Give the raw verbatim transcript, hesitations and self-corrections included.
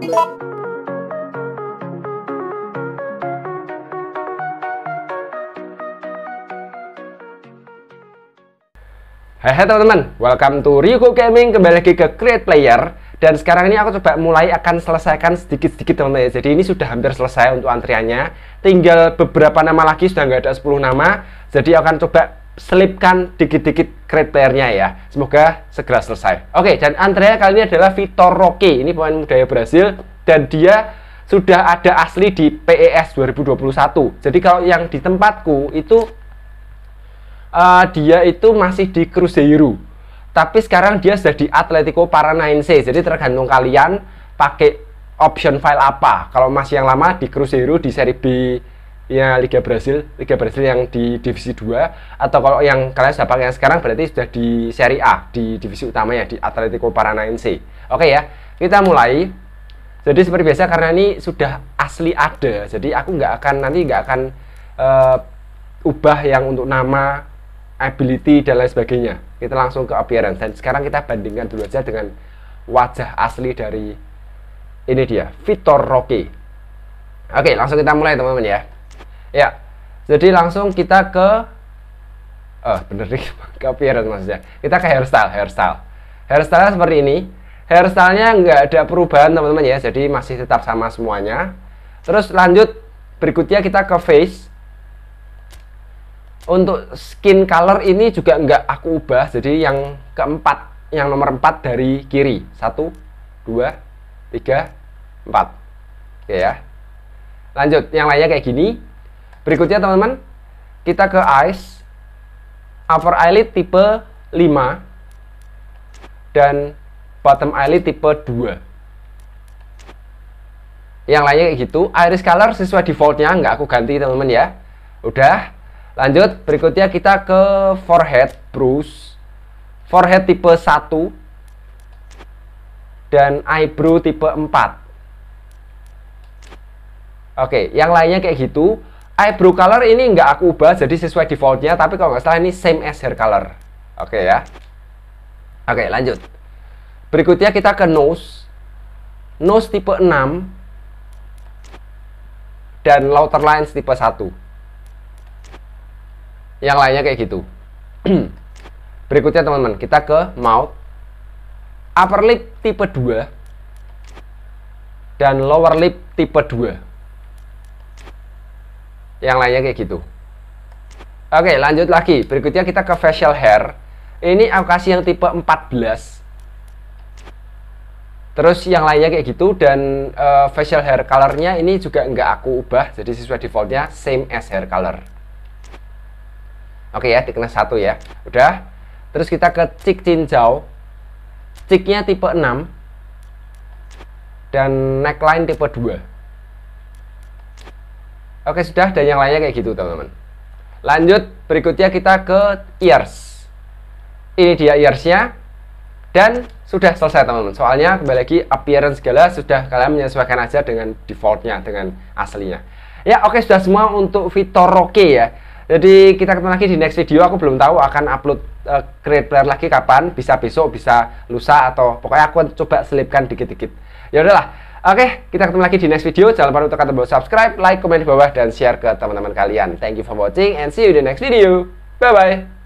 Hai hai teman-teman, welcome to Ryu Go Gaming, kembali lagi ke Create Player. Dan sekarang ini aku coba mulai akan selesaikan sedikit-sedikit teman-teman. Jadi ini sudah hampir selesai untuk antriannya. Tinggal beberapa nama lagi, sudah nggak ada sepuluh nama. Jadi aku akan coba selipkan dikit-dikit Create Player-nya ya. Semoga segera selesai. Oke, dan antriannya kali ini adalah Vitor Roque. Ini pemain muda Brasil. Dan dia sudah ada asli di P E S dua ribu dua puluh satu. Jadi kalau yang di tempatku itu uh, dia itu masih di Cruzeiro. Tapi sekarang dia sudah di Atletico Paranaense. Jadi tergantung kalian pakai option file apa. Kalau masih yang lama di Cruzeiro di seri B ya Liga Brasil, Liga Brasil yang di divisi dua, atau kalau yang kalian sudah pakai yang sekarang berarti sudah di seri A di divisi utamanya di Atletico Paranaense. Oke ya, kita mulai. Jadi seperti biasa karena ini sudah asli ada. Jadi aku nggak akan nanti nggak akan uh, ubah yang untuk nama, ability dan lain sebagainya. Kita langsung ke appearance, dan sekarang kita bandingkan dulu aja dengan wajah asli dari ini dia Vitor Roque. Oke, langsung kita mulai teman-teman ya. Ya, jadi langsung kita ke oh, bener nih ke appearance maksudnya. Kita ke hairstyle, hairstyle, hairstyle seperti ini. Hairstylenya nggak ada perubahan teman-teman ya, jadi masih tetap sama semuanya. Terus lanjut berikutnya kita ke face. Untuk skin color ini juga nggak aku ubah, jadi yang keempat, yang nomor empat dari kiri, satu, dua, tiga, empat, oke ya. Lanjut, yang lainnya kayak gini. Berikutnya teman-teman, kita ke eyes, upper eyelid tipe lima, dan bottom eyelid tipe dua. Yang lainnya kayak gitu, iris color sesuai defaultnya, nggak aku ganti teman-teman ya. Udah. Lanjut, berikutnya kita ke forehead, brush, forehead tipe satu, dan eyebrow tipe empat. Oke, yang lainnya kayak gitu. Eyebrow color ini nggak aku ubah, jadi sesuai defaultnya, tapi kalau nggak salah ini same as hair color. Oke ya. Oke, lanjut. Berikutnya kita ke nose, nose tipe enam, dan outer lines tipe satu. Yang lainnya kayak gitu. Berikutnya teman-teman, kita ke mouth, upper lip tipe dua, dan lower lip tipe dua. Yang lainnya kayak gitu. Oke, lanjut lagi. Berikutnya kita ke facial hair. Ini aku kasih yang tipe empat belas. Terus yang lainnya kayak gitu. Dan uh, facial hair colornya ini juga nggak aku ubah, jadi sesuai defaultnya same as hair color. Oke ya, dikena satu ya. Udah. Terus kita ke cheek tinjau. Cheeknya tipe enam. Dan neckline tipe dua. Oke, sudah. Dan yang lainnya kayak gitu, teman-teman. Lanjut, berikutnya kita ke ears. Ini dia earsnya. Dan sudah selesai, teman-teman. Soalnya, kembali lagi, appearance segala sudah kalian menyesuaikan aja dengan defaultnya, dengan aslinya. Ya, oke. Sudah semua untuk Vitor Roque ya. Jadi kita ketemu lagi di next video. Aku belum tahu akan upload uh, Create Player lagi kapan. Bisa besok, bisa lusa, atau pokoknya aku coba selipkan dikit-dikit. Ya udahlah. Oke, kita ketemu lagi di next video. Jangan lupa untuk tekan tombol subscribe, like, komen di bawah, dan share ke teman-teman kalian. Thank you for watching and see you in the next video. Bye-bye.